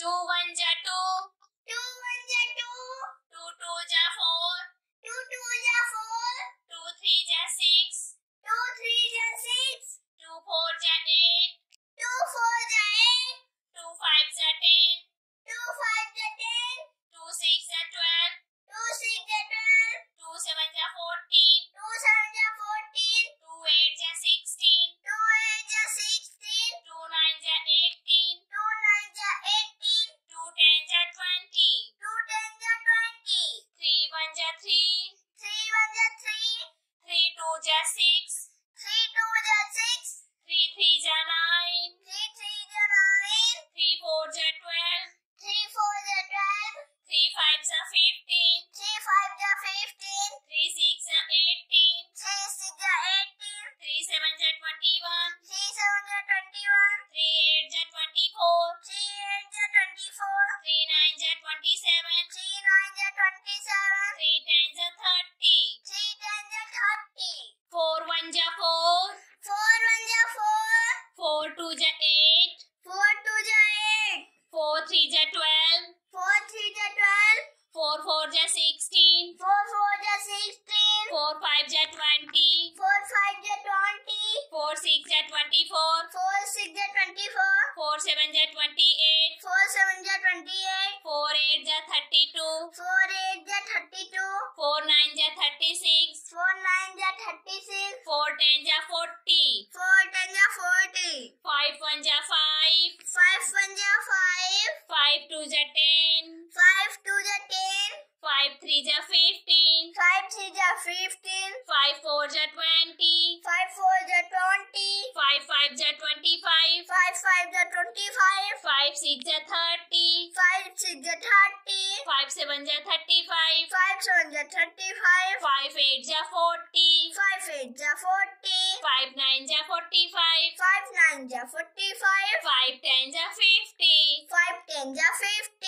5 tens are 50.